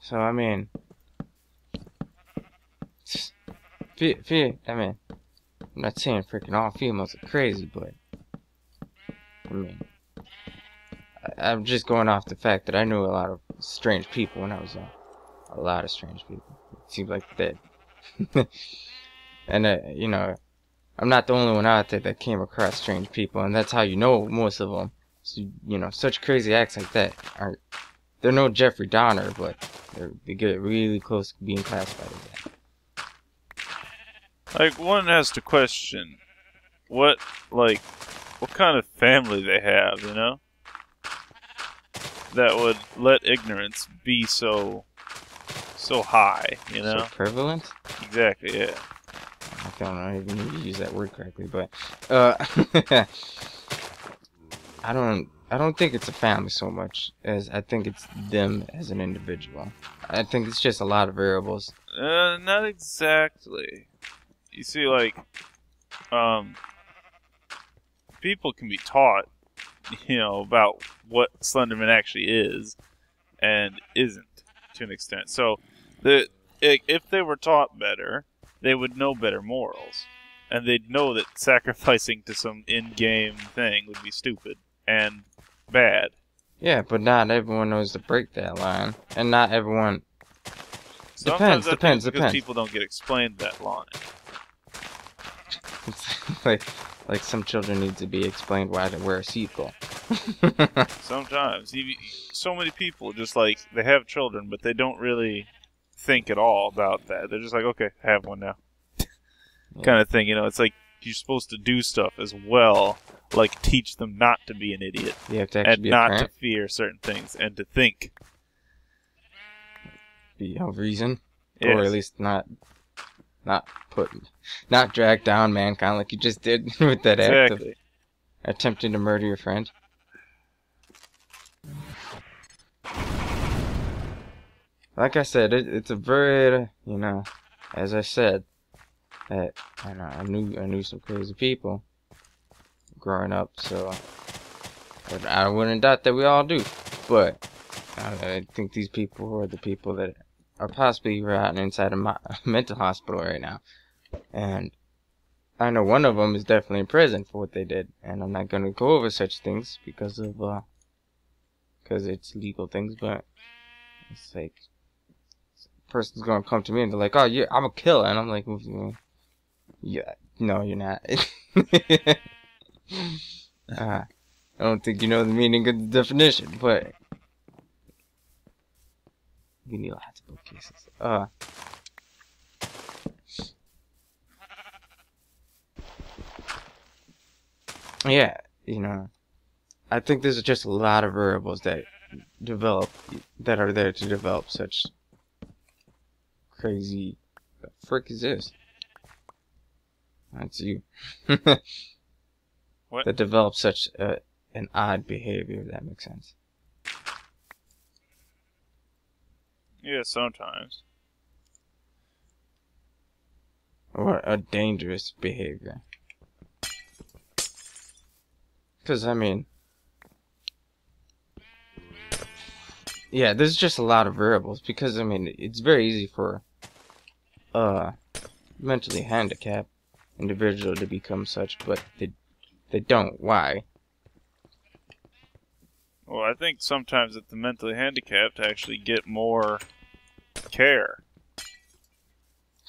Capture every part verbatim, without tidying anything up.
So, I mean... Fe fe I mean... I'm not saying freaking all females are crazy, but... I mean... I I'm just going off the fact that I knew a lot of strange people when I was young. A lot of strange people. It seems like that. And, uh, you know... I'm not the only one out there that came across strange people, and that's how you know most of them. So, you know, such crazy acts like that aren't... They're no Jeffrey Dahmer, but they're, they get really close to being classified as that. Like, one has to question what, like, what kind of family they have, you know? That would let ignorance be so, so high, you know? So prevalent? Exactly, yeah. I don't know, I even need to use that word correctly, but, uh, I don't, I don't think it's a family so much as I think it's them as an individual. I think it's just a lot of variables. Uh, not exactly. You see, like, um, people can be taught, you know, about what Slenderman actually is and isn't to an extent. So, the if they were taught better, they would know better morals, and they'd know that sacrificing to some in-game thing would be stupid and bad. Yeah, but not everyone knows to break that line, and not everyone... Sometimes depends, I depends, think depends. People don't get explained that line. It's like, like some children need to be explained why they wear a seatbelt. Sometimes. So many people just like, they have children, but they don't really... think at all about that. They're just like, okay, I have one now. Yeah. Kind of thing, you know, it's like you're supposed to do stuff as well, like teach them not to be an idiot. You have to actually and be not a to fear certain things and to think. Be of reason. Yes. Or at least not not put not drag down mankind like you just did with that exactly. act of attempting to murder your friend. Like I said, it, it's a very, you know, as I said, that I know I knew I knew some crazy people growing up, so but I wouldn't doubt that we all do. But I, I think these people are the people that are possibly right inside a, my, a mental hospital right now, and I know one of them is definitely in prison for what they did, and I'm not going to go over such things because of uh, because it's legal things, but it's like. Person's gonna come to me and they're like, "Oh, yeah, I'm a killer," and I'm like, "Yeah, no, you're not." uh, I don't think you know the meaning of the definition, but we need lots of bookcases. Uh, yeah, you know, I think there's just a lot of variables that develop that are there to develop such. Crazy. What the frick is this? That's you. What? That develops such a, an odd behavior, if that makes sense. Yeah, sometimes. Or a dangerous behavior. Because, I mean... Yeah, there's just a lot of variables. Because, I mean, it's very easy for... Uh, mentally handicapped individual to become such, but they they don't. Why? Well, I think sometimes that the mentally handicapped actually get more care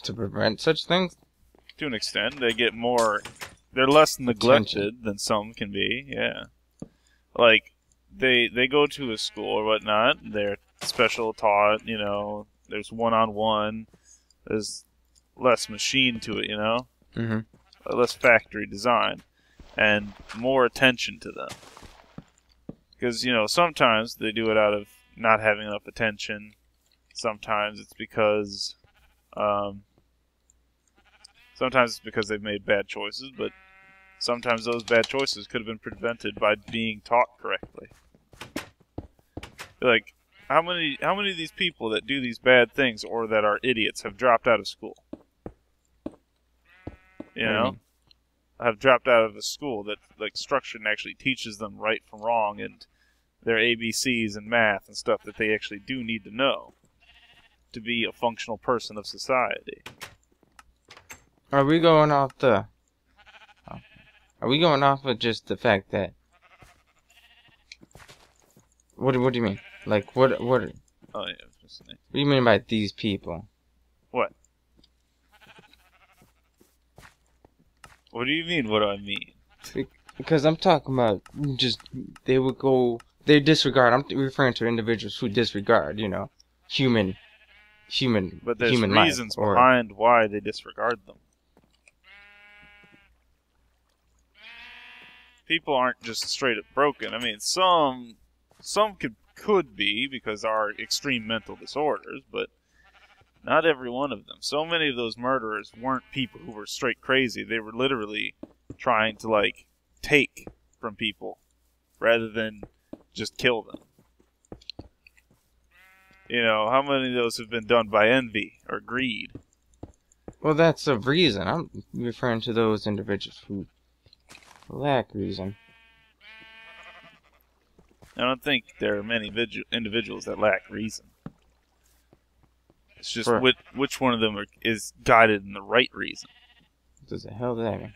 to prevent such things. To an extent, they get more. They're less neglected Attention. than some can be. Yeah, like they they go to a school or whatnot. They're special taught. You know, there's one on one. There's less machine to it, you know? Mm-hmm. Less factory design. And more attention to them. Because, you know, sometimes they do it out of not having enough attention. Sometimes it's because... Um, sometimes it's because they've made bad choices, but sometimes those bad choices could have been prevented by being taught correctly. Like... How many how many of these people that do these bad things or that are idiots have dropped out of school? You know? Mm-hmm. Have dropped out of a school that like structured and actually teaches them right from wrong and their A B Cs and math and stuff that they actually do need to know. to be a functional person of society. Are we going off the... Are we going off of just the fact that... What, what do you mean? Like, what... what are, oh, yeah. What do you mean by these people? What? What do you mean, what do I mean? Because I'm talking about just... They would go... They disregard... I'm referring to individuals who disregard, you know, human... Human... But there's human reasons life, behind or, why they disregard them. People aren't just straight up broken. I mean, some some could could be because are extreme mental disorders, but not every one of them. So many of those murderers weren't people who were straight crazy. They were literally trying to like take from people rather than just kill them. You know, how many of those have been done by envy or greed? Well, that's a reason. I'm referring to those individuals who lack reason. I don't think there are many individuals that lack reason. It's just For, which, which one of them are, is guided in the right reason. What does the hell does that mean?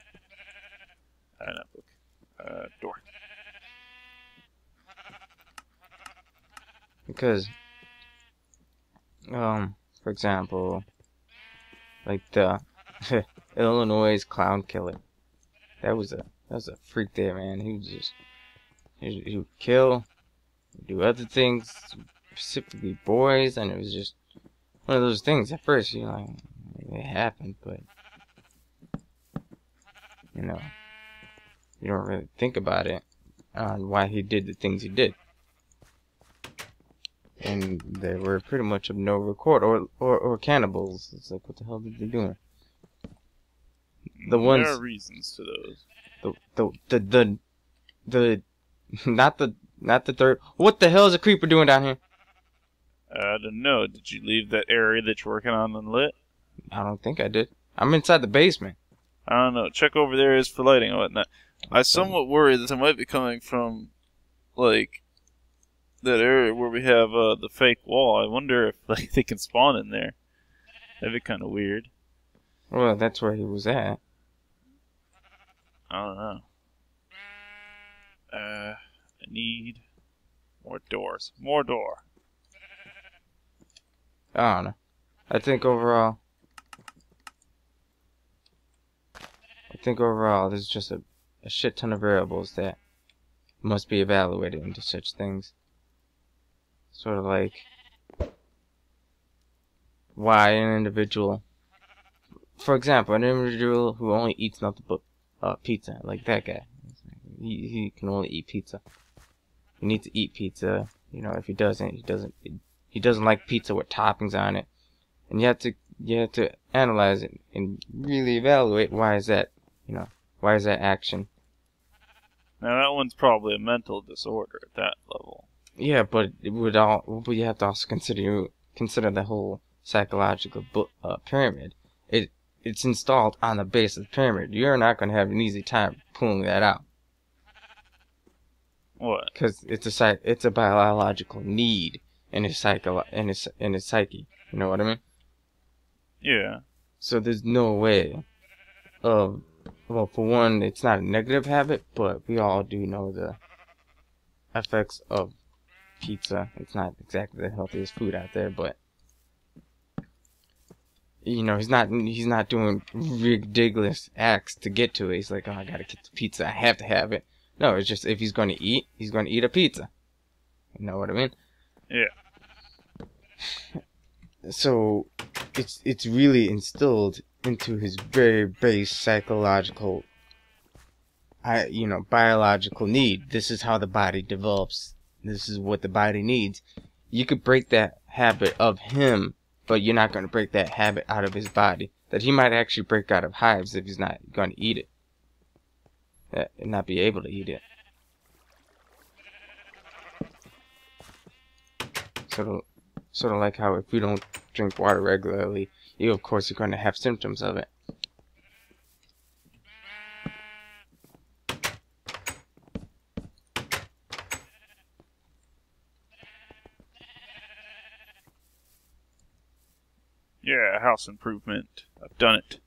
I don't know. Uh, door. Because, um, for example, like the Illinois clown killer. That was a That was a freak there, man. He was just... He, he would kill, do other things, specifically boys, and it was just one of those things. At first, you know, like, it happened, but... You know, you don't really think about it on why he did the things he did. And they were pretty much of no record, or, or, or cannibals. It's like, what the hell did they do? The ones... There are reasons to those. The, the the the not the not the third. What the hell is a creeper doing down here? I don't know. Did you leave that area that you're working on unlit? I don't think I did. I'm inside the basement. I don't know. Check over there is for lighting and whatnot. I somewhat worry that it might be coming from like that area where we have uh, the fake wall. I wonder if like they can spawn in there. That'd be kind of weird. Well, that's where he was at. I don't know. Uh, I need more doors. More door. I don't know. I think overall... I think overall there's just a, a shit ton of variables that must be evaluated into such things. Sort of like... Why an individual... For example, an individual who only eats nothing but Uh, pizza, like that guy. He, he can only eat pizza. He needs to eat pizza. You know, if he doesn't, he doesn't. He doesn't like pizza with toppings on it. And you have to, you have to analyze it and really evaluate why is that. You know, why is that action? Now that one's probably a mental disorder at that level. Yeah, but it would all. But you have to also consider consider the whole psychological uh, pyramid. It. It's installed on the base of the pyramid. You're not going to have an easy time pulling that out. What? Because it's a it's a biological need in his psycho in his in his psyche. You know what I mean? Yeah. So there's no way of well, for one, it's not a negative habit, but we all do know the effects of pizza. It's not exactly the healthiest food out there, but. You know, he's not he's not doing ridiculous acts to get to it. He's like, oh, I gotta get the pizza. I have to have it. No, it's just if he's going to eat, he's going to eat a pizza. You know what I mean? Yeah. So, it's it's really instilled into his very base psychological, I you know, biological need. This is how the body develops. This is what the body needs. You could break that habit of him. But you're not going to break that habit out of his body. That he might actually break out of hives if he's not going to eat it. Uh, and not be able to eat it. Sort of, sort of like how if you don't drink water regularly, you of course are going to have symptoms of it. Yeah, house improvement. I've done it.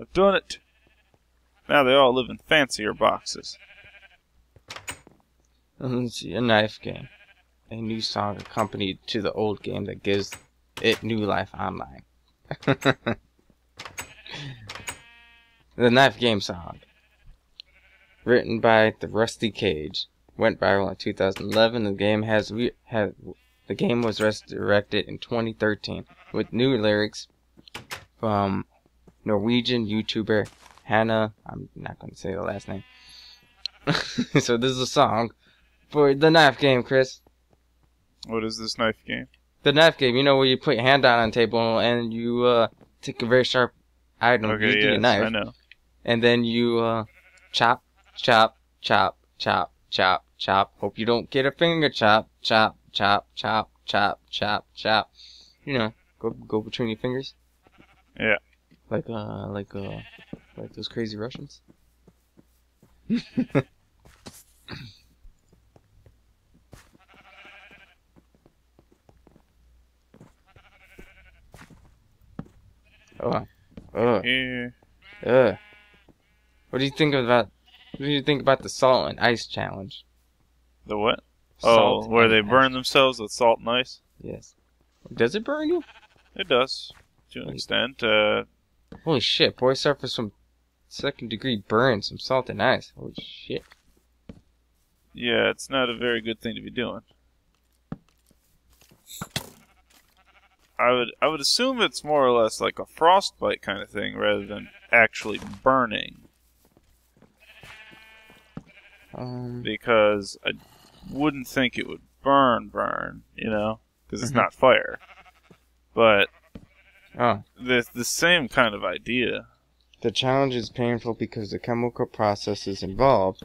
I've done it. Now they all live in fancier boxes. Let's see, a knife game. A new song accompanied to the old game that gives it new life online. The knife game song, written by the Rusty Cage, went viral in two thousand eleven. The game has re had the game was resurrected in twenty thirteen with new lyrics from Norwegian YouTuber Hannah. I'm not going to say the last name. So this is a song for the knife game, Chris. What is this knife game? The knife game, you know, where you put your hand down on the table and you uh, take a very sharp item, okay, you yes, get a knife, I know. And then you uh, chop, chop, chop, chop, chop, chop. Hope you don't get a finger chop, chop, chop, chop, chop, chop, chop. You know, go go between your fingers. Yeah. Like uh, like uh, like those crazy Russians. Oh, oh, yeah. Ugh. What do you think about? What do you think about the salt and ice challenge? The what? Salt oh, where they ice. burn themselves with salt and ice. Yes. Does it burn you? It does, to an Holy extent. Uh, Holy shit! Boy suffers from second-degree burns from salt and ice. Holy shit. Yeah, it's not a very good thing to be doing. I would I would assume it's more or less like a frostbite kind of thing rather than actually burning. Um, because I wouldn't think it would burn, burn, you know, because it's not fire. But oh. the the same kind of idea. The challenge is painful because the chemical processes involved.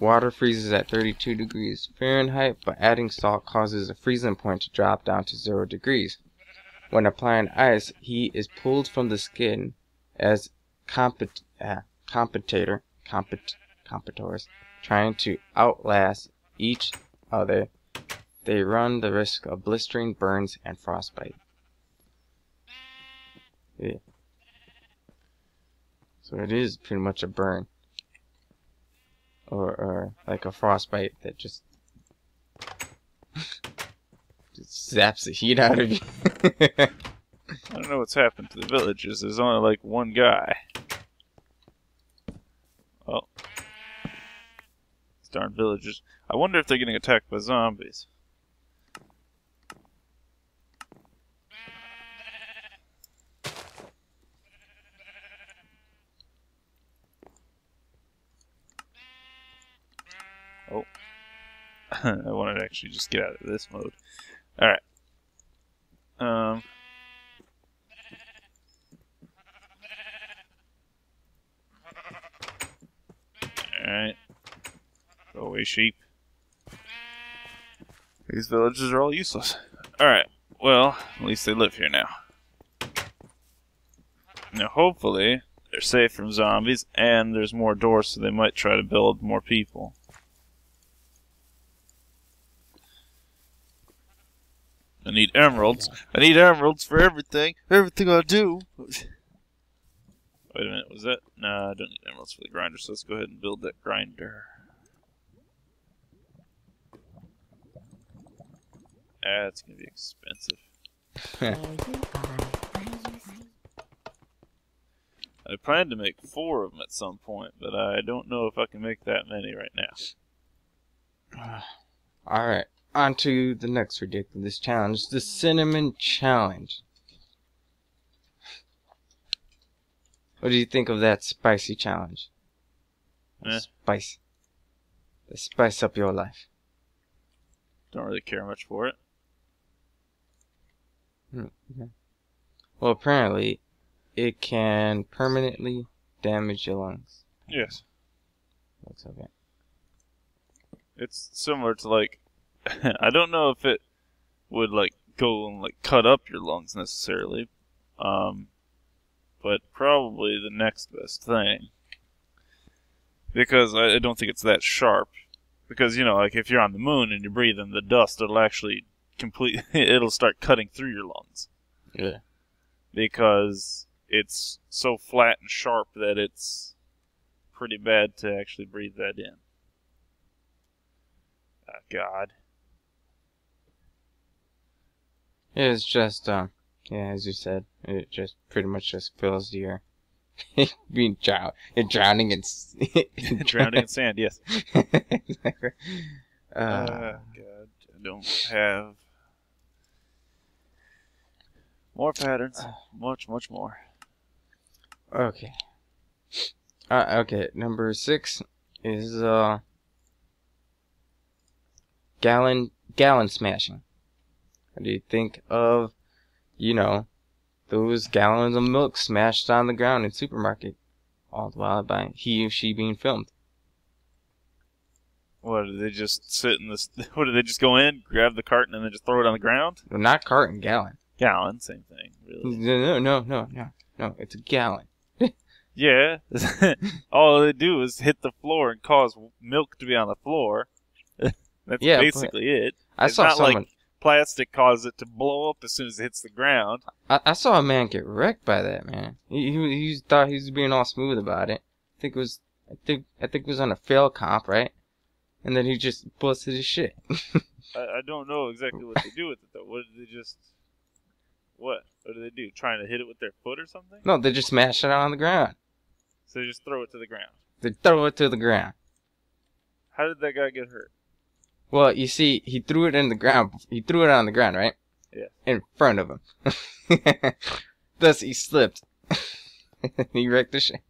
Water freezes at thirty-two degrees Fahrenheit, but adding salt causes a freezing point to drop down to zero degrees. When applying ice, heat is pulled from the skin as compet uh, competitor, compet competitors trying to outlast each other. They run the risk of blistering burns and frostbite. Yeah. So it is pretty much a burn, or, or like a frostbite that just. Just zaps the heat out of you. I don't know what's happened to the villagers. There's only like one guy. Oh. These darn villagers. I wonder if they're getting attacked by zombies. Oh. I wanted to actually just get out of this mode. Alright. Um. Alright. Go away, sheep. These villages are all useless. Alright. Well, at least they live here now. Now, hopefully, they're safe from zombies, and there's more doors, so they might try to build more people. I need emeralds. I need emeralds for everything. Everything I do. Wait a minute, was that? Nah, I don't need emeralds for the grinder, so let's go ahead and build that grinder. Ah, it's gonna be expensive. I plan to make four of them at some point, but I don't know if I can make that many right now. Alright. On to the next ridiculous challenge, the cinnamon challenge. What do you think of that spicy challenge? Eh. Spice. They spice up your life. Don't really care much for it. Hmm, okay. Well, apparently, it can permanently damage your lungs. Yes. Looks okay. It's similar to like. I don't know if it would like go and like cut up your lungs necessarily, um, but probably the next best thing, because I, I don't think it's that sharp. Because you know, like if you're on the moon and you're breathing the dust, it'll actually complete. It'll start cutting through your lungs. Yeah. because it's so flat and sharp that it's pretty bad to actually breathe that in. Oh, God. It's just, um, yeah, as you said, it just pretty much just fills your being drowned, you're drowning in drowning in sand. Yes. uh, uh, God, I don't have more patterns. Uh, much, much more. Okay. Uh, okay. Number six is uh gallon gallon smashing. What do you think of, you know, those gallons of milk smashed on the ground in the supermarket, all the while by he or she being filmed? What, do they just sit in this? What, do they just go in, grab the carton, and then just throw it on the ground? Well, not carton, gallon. Gallon, same thing, really. No, no, no, no, no. It's a gallon. Yeah. All they do is hit the floor and cause milk to be on the floor. That's yeah, basically it. I it's saw not someone. Like plastic causes it to blow up as soon as it hits the ground. I, I saw a man get wrecked by that, man. He, he he thought he was being all smooth about it. I think it was I think I think it was on a fail comp, right? And then he just busted his shit. I, I don't know exactly what they do with it though. What did they just? What? What do they do? Trying to hit it with their foot or something? No, they just smash it out on the ground. So they just throw it to the ground. They throw it to the ground. How did that guy get hurt? Well, you see, he threw it in the ground. He threw it on the ground, right? Yeah. In front of him. Thus, he slipped. He wrecked the shit.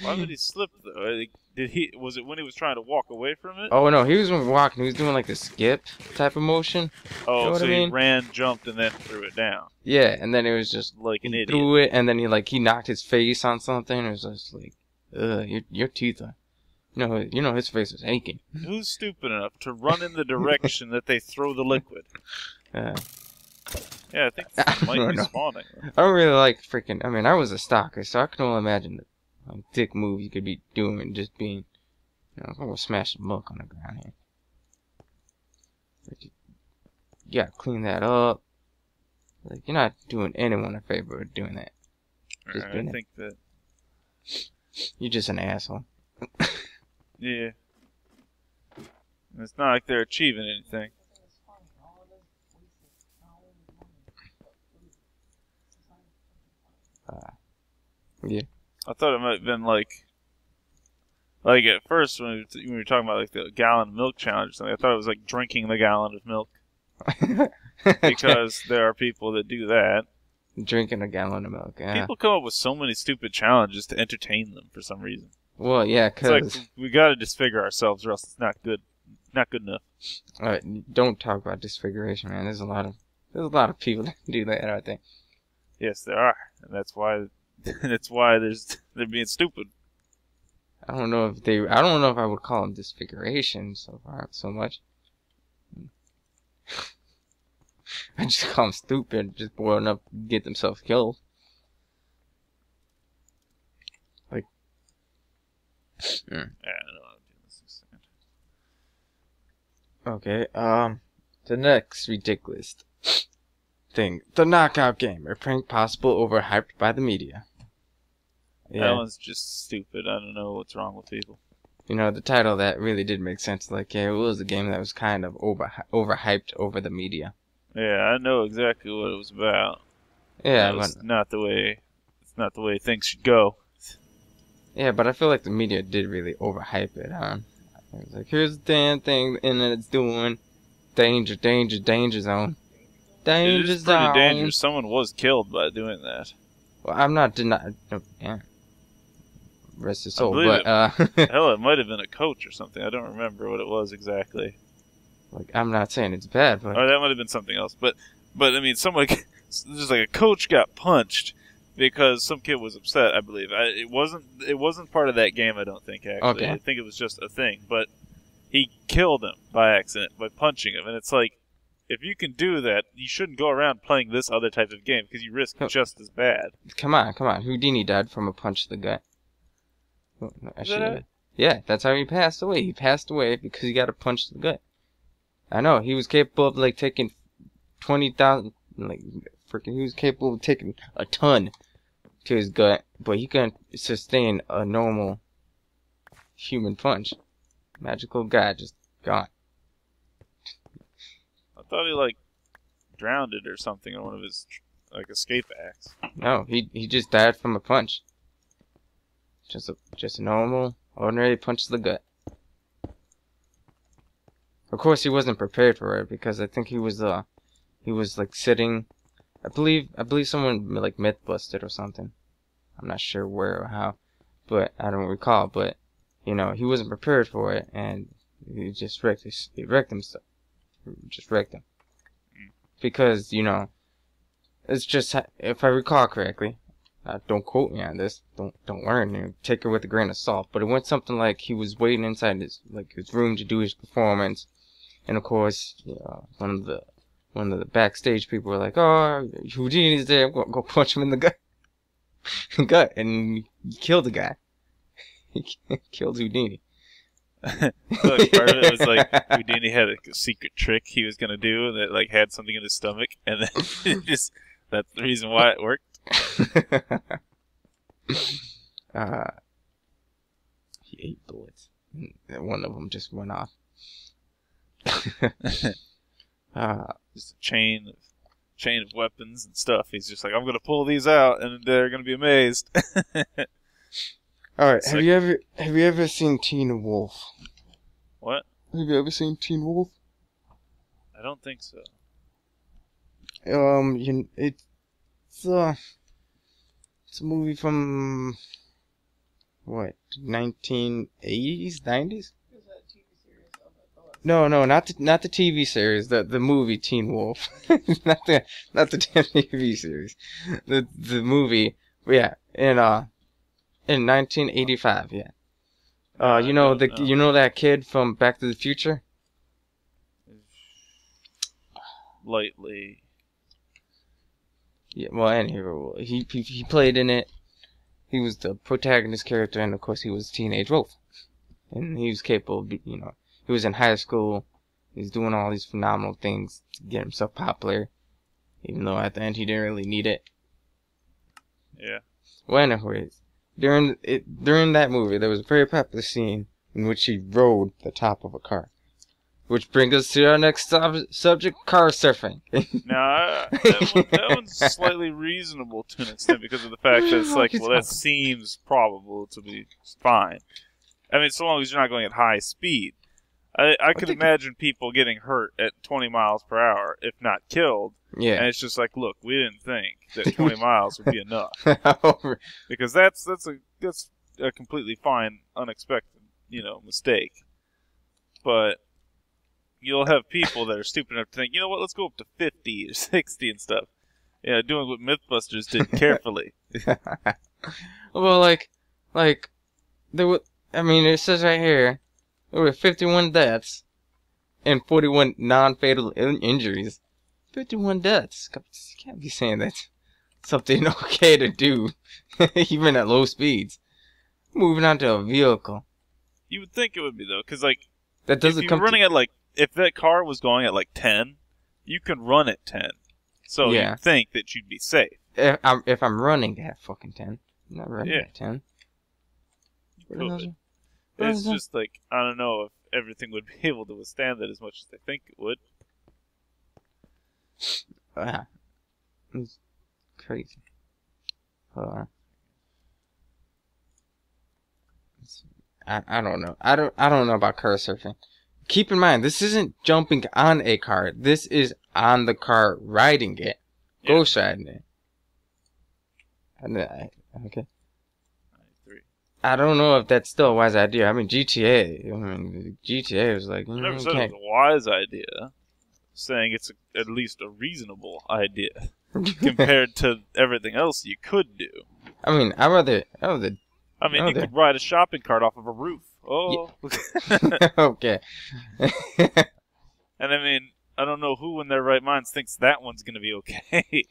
Why would he slip though? Did he? Was it when he was trying to walk away from it? Oh no, he was walking. He was doing like a skip type of motion. Oh, you know so I mean? He ran, jumped, and then threw it down. Yeah, and then it was just like an he idiot. Threw it, and then he like he knocked his face on something. It was just like, ugh, your your teeth are. No, you know his face is aching. Who's stupid enough to run in the direction that they throw the liquid? Uh, yeah, I think it might be know. spawning. I don't really like freaking. I mean, I was a stalker, so I can only imagine the like, dick move you could be doing, just being. You know, I'm gonna smash the milk on the ground here. You, you gotta clean that up. Like you're not doing anyone a favor with doing that. Just right, doing I think that. that you're just an asshole. Yeah. And it's not like they're achieving anything. Uh, yeah. I thought it might have been like, like at first when we, when we were talking about like the gallon of milk challenge or something, I thought it was like drinking the gallon of milk. Because there are people that do that. Drinking a gallon of milk, yeah. People come up with so many stupid challenges to entertain them for some reason. Well, yeah, because like we gotta disfigure ourselves, or else it's not good, not good enough. All right, don't talk about disfiguration, man. There's a lot of there's a lot of people that do that, aren't there? Yes, there are, and that's why that's why there's they're being stupid. I don't know if they. I don't know if I would call them disfiguration so far so much. I just call them stupid, just boiling up, get themselves killed. Yeah. Okay, um, the next ridiculous thing, the knockout game, a prank possible overhyped by the media. Yeah. That one's just stupid. I don't know what's wrong with people. You know, the title of that really did make sense. Like, yeah, it was a game that was kind of over overhyped over the media. Yeah, I know exactly what it was about. Yeah, that was but not the way. It's not the way things should go. Yeah, but I feel like the media did really overhype it, huh? It was like, here's the damn thing the internet's doing. Danger, danger, danger zone. Danger it is zone. Pretty dangerous. Someone was killed by doing that. Well, I'm not denying. No, yeah. Rest his soul. But, uh, it, hell, it might have been a coach or something. I don't remember what it was exactly. Like, I'm not saying it's bad, but. Or that might have been something else. But, but I mean, someone. There's like a coach got punched. Because some kid was upset, I believe. I, it wasn't. It wasn't part of that game. I don't think actually. Okay. I think it was just a thing. But he killed him by accident by punching him, and it's like, if you can do that, you shouldn't go around playing this other type of game because you risk oh. just as bad. Come on, come on. Houdini died from a punch to the gut. Oh, no, actually, that... yeah, that's how he passed away. He passed away because he got a punch to the gut. I know he was capable of like taking twenty thousand like. freaking, he was capable of taking a ton to his gut, but he couldn't sustain a normal human punch. Magical guy just gone. I thought he like drowned it or something in one of his like escape acts. No, he he just died from a punch. Just a just a normal, ordinary punch to the gut. Of course, he wasn't prepared for it because I think he was uh he was like sitting. I believe I believe someone like Mythbusted or something. I'm not sure where or how, but I don't recall. But you know, he wasn't prepared for it, and he just wrecked. He wrecked himself. Just wrecked him. Because you know, it's just if I recall correctly. Uh, don't quote me on this. Don't don't learn. You know, take it with a grain of salt. But it went something like he was waiting inside his like his room to do his performance, and of course, you know, one of the one of the backstage people were like, "Oh, Houdini's there. I'm gonna go punch him in the gut, gut," and he killed the guy. He killed Houdini. So like part of it was like Houdini had a secret trick he was gonna do that like had something in his stomach, and then just that's the reason why it worked. uh, he ate bullets. One of them just went off. uh, just a chain of, chain of weapons and stuff. He's just like, I'm gonna pull these out, and they're gonna be amazed. All right. It's have like, you ever have you ever seen Teen Wolf? What? Have you ever seen Teen Wolf? I don't think so. Um, you it. It's a, it's a movie from, what, nineteen eighties, nineties? It was a T V series. No, no, not the, not the T V series, the the movie Teen Wolf. Not the not the T V series, the the movie. Yeah, in uh, in nineteen eighty-five. Yeah. Uh, you know the you know that kid from Back to the Future? Lightly. Yeah, well, anyway, he, he he played in it. He was the protagonist character, and of course, he was a teenage wolf, and he was capable of, you know, he was in high school. He was doing all these phenomenal things to get himself popular, even though at the end he didn't really need it. Yeah. Well, anyways, during it during that movie, there was a very popular scene in which he rode the top of a car. Which brings us to our next sub subject, car surfing. No, nah, that, one, that one's slightly reasonable to an extent because of the fact that it's like, well, that seems probable to be fine. I mean, so long as you're not going at high speed. I, I could imagine people getting hurt at twenty miles per hour, if not killed. Yeah. And it's just like, look, we didn't think that twenty miles would be enough. Because that's, that's, a, that's a completely fine, unexpected, you know, mistake. But you'll have people that are stupid enough to think, you know what, let's go up to fifty or sixty and stuff. Yeah, doing what Mythbusters did carefully. Well, like, like, there were, I mean, it says right here, there were fifty-one deaths and forty-one non-fatal in injuries. fifty-one deaths. You can't be saying that's something okay to do, even at low speeds. Moving on to a vehicle. You would think it would be, though, because, like, that doesn't if you're come running at, like, if that car was going at like ten, you can run at ten. So yeah. You'd think that you'd be safe. If I'm, if I'm running at fucking ten. I'm not running yeah. at ten. It's just that? Like, I don't know if everything would be able to withstand that as much as they think it would. Wow. It's crazy. Hold on. I, I don't know. I don't, I don't know about car surfing. Keep in mind, this isn't jumping on a car. This is on the car riding it. Yeah. Ghost riding it. And I, okay. I don't know if that's still a wise idea. I mean, G T A. I mean, G T A was like... Mm, I never said it was a wise idea. Saying it's a, at least a reasonable idea. Compared to everything else you could do. I mean, I'd rather... I'd rather I mean, I'd rather. you could ride a shopping cart off of a roof. Oh, yeah. Okay. And I mean, I don't know who in their right minds thinks that one's going to be okay.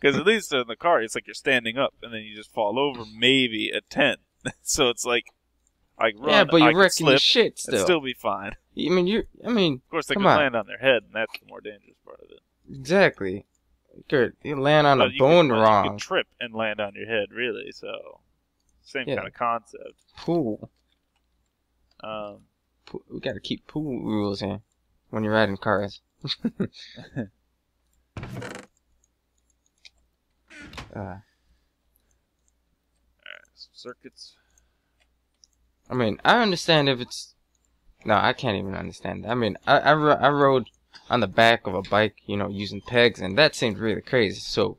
Because at least in the car, it's like you're standing up and then you just fall over maybe at ten. So it's like, I run, yeah, but you're I can wrecking slip, shit still. It'd still be fine. I mean, you. I mean, of course, they can on. land on their head, and that's the more dangerous part of it. Exactly. You could you land on so a you bone could, wrong. You could trip and land on your head, really. So same yeah. kind of concept. Pool. Um, we gotta keep pool rules in when you're riding cars. uh. Circuits. I mean, I understand if it's... No, I can't even understand that. I mean, I, I, I rode on the back of a bike, you know, using pegs, and that seemed really crazy. So,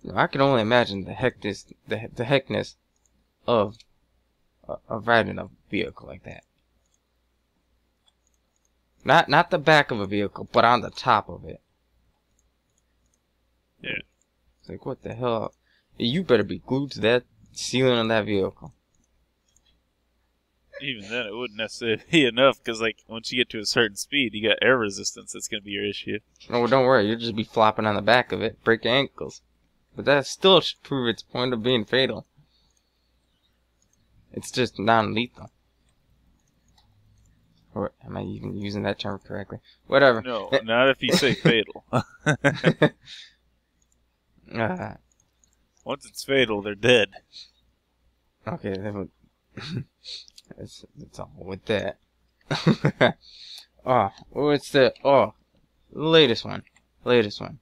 you know, I can only imagine the heckness, the, the heckness of, uh, of riding a vehicle like that. Not, not the back of a vehicle, but on the top of it. Yeah. It's like, what the hell? You better be glued to that ceiling on that vehicle. Even then, it wouldn't necessarily be enough, because like once you get to a certain speed, you got air resistance. That's gonna be your issue. Oh, don't worry, you'll just be flopping on the back of it, break your ankles. But that still should prove its point of being fatal. It's just non-lethal. Or am I even using that term correctly? Whatever. No, not if you say fatal. uh, Once it's fatal, they're dead. Okay, then that's that's all with that. oh, what's the oh, latest one, latest one.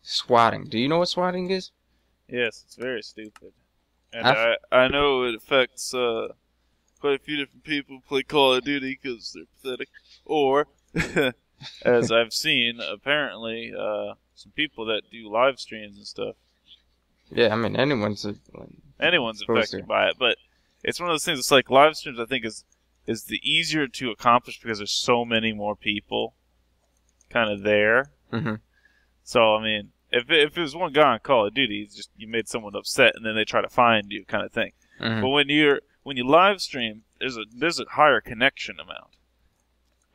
Swatting. Do you know what swatting is? Yes, it's very stupid, and I I, I know it affects uh, quite a few different people who play Call of Duty because they're pathetic, or as I've seen, apparently uh, some people that do live streams and stuff. Yeah, I mean, anyone's a, like, anyone's affected by it, but it's one of those things. It's like live streams. I think is is the easier to accomplish because there's so many more people, kind of there. Mm-hmm. So I mean, if if it was one guy on Call of Duty, it's just you made someone upset, and then they try to find you, kind of thing. Mm-hmm. But when you're when you live stream, there's a there's a higher connection amount,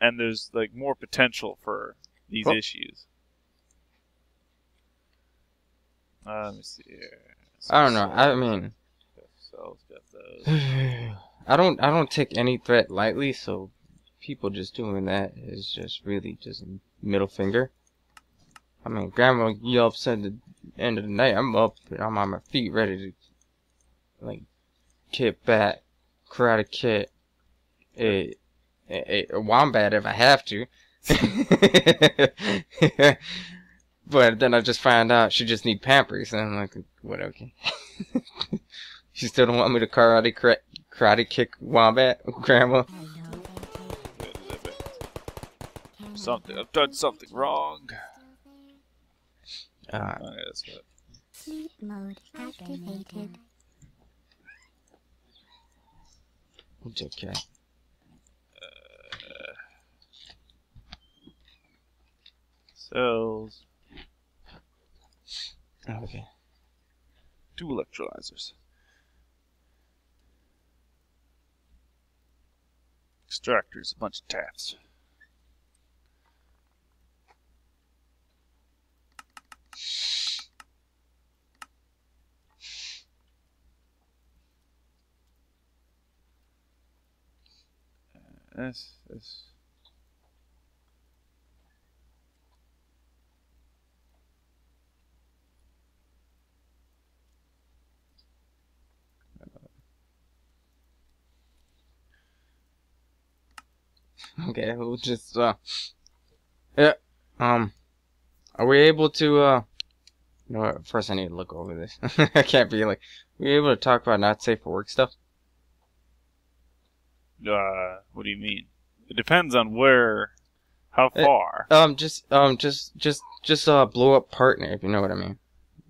and there's like more potential for these oh. issues. Uh, let me see here. So, I don't know. So, I mean, so got those. I don't. I don't take any threat lightly. So, people just doing that is just really just middle finger. I mean, Grandma yelps at the end of the night. I'm up. I'm on my feet, ready to like kick back, karate kick a, a, a wombat if I have to. But then I just found out she just need Pampers, and I'm like, what, okay. She still don't want me to karate karate, karate kick wombat, Grandma? Something, I've done something wrong. Uh, oh, yeah, that's what. Sleep mode activated. It's okay. Uh, cells. Okay. Two electrolyzers. Extractors, a bunch of taps. Uh, this, this. Okay, we'll just, uh, yeah, um, are we able to, uh, no, first I need to look over this. I can't be like, are we able to talk about not safe for work stuff? Uh, what do you mean? It depends on where, how far. It, um, just, um, just, just, just, uh, blow up partner, if you know what I mean.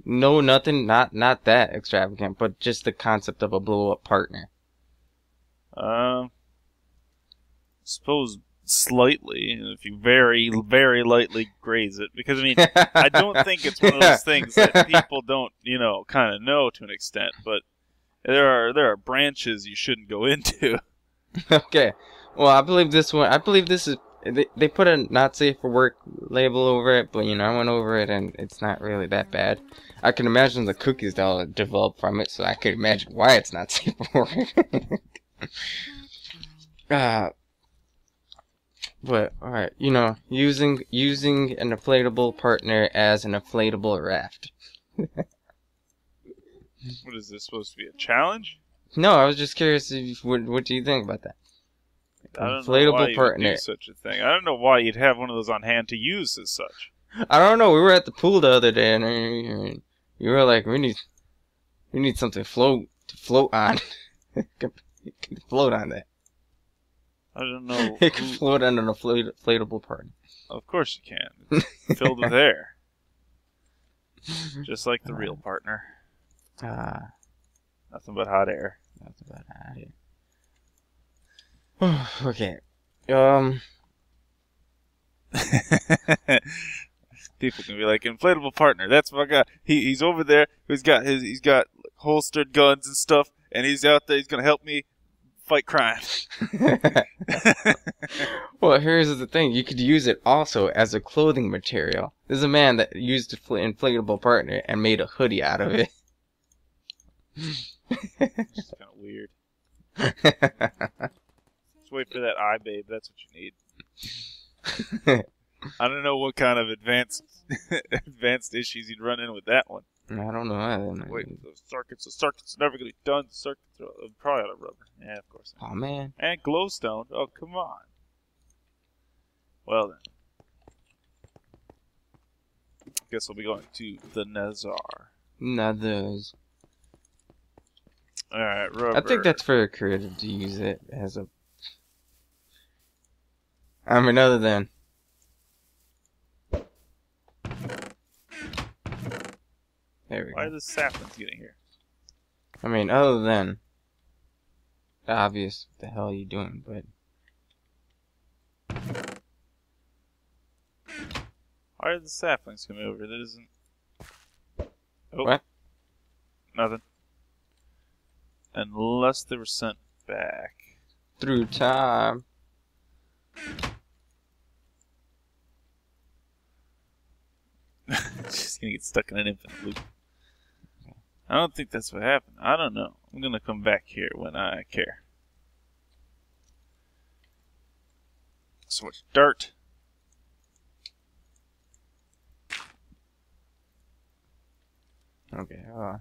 No, nothing, not, not that extravagant, but just the concept of a blow up partner. Um. Uh, Suppose slightly, if you very, very lightly graze it, because I mean, I don't think it's one of those things that people don't, you know, kind of know to an extent. But there are there are branches you shouldn't go into. Okay, well, I believe this one. I believe this is they, they put a not safe for work label over it, but you know, I went over it and it's not really that bad. I can imagine the cookies that'll develop from it, so I could imagine why it's not safe for work. uh, But alright, you know, using using an inflatable partner as an inflatable raft. What is this supposed to be, a challenge? No, I was just curious. If, what, what do you think about that? I don't inflatable know why partner. You'd do such a thing. I don't know why you'd have one of those on hand to use as such. I don't know. We were at the pool the other day, and you we were like, "We need, we need something float to float on. It can, it can float on that." I don't know. It can float on an inflatable partner. Of course you can. It's filled with air, just like the real partner. Ah, uh, nothing but hot air. Nothing but hot air. Okay. Um. People can be like, inflatable partner. That's my guy. He he's over there. He's got his. He's got holstered guns and stuff, and he's out there. He's gonna help me fight crime. Well, here's the thing. You could use it also as a clothing material. There's a man that used an inflatable partner and made a hoodie out of it. It's kind of weird. Wait for that eye, babe. That's what you need. I don't know what kind of advanced advanced issues you'd run in with that one. I don't know. I don't know. Wait, the circuits. The circuits are never gonna be done. The circuits are probably out of rubber. Yeah, of course. Oh man. And glowstone. Oh come on. Well then, guess we'll be going to the Nazar. Nazars. All right, rubber. I think that's very creative to use it as a. I mean, other than. There we go. Why are the saplings getting here? I mean, other than. Obvious, what the hell are you doing, but. Why are the saplings coming over? That isn't. Oh. What? Nothing. Unless they were sent back. Through time. Just gonna get stuck in an infinite loop. I don't think that's what happened. I don't know. I'm gonna come back here when I care. So much dirt. Okay, uh